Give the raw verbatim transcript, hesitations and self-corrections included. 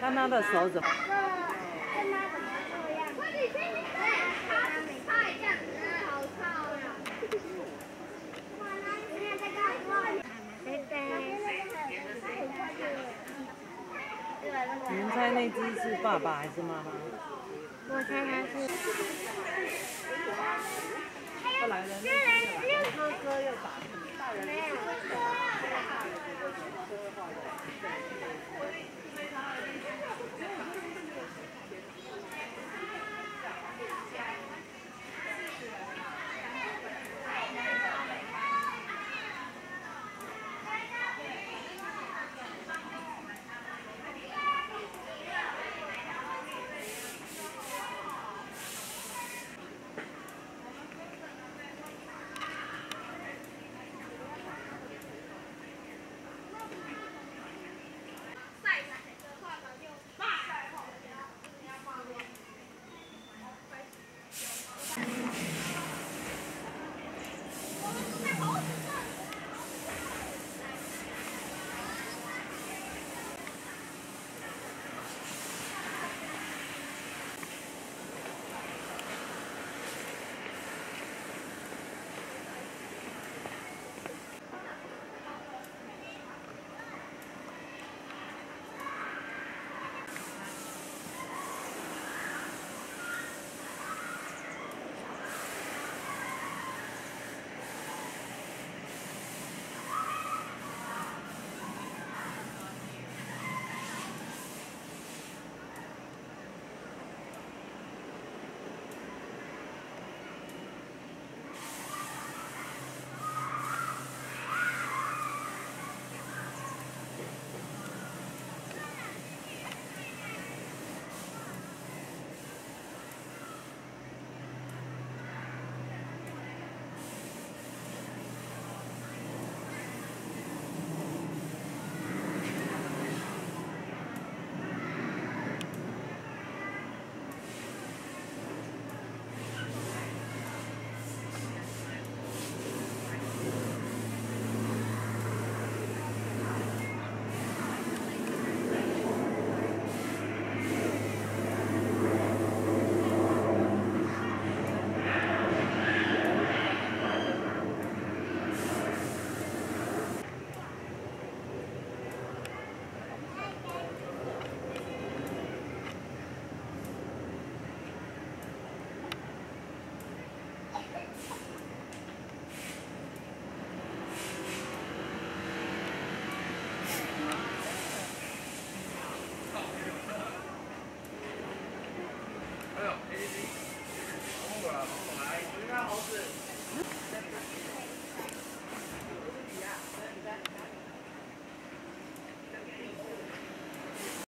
看他的手怎么？看他怎么这样？太像人，好臭呀！你看这个，贝贝，您猜那只是爸爸还是妈妈？我猜它是。后来呢？哥哥又打大人。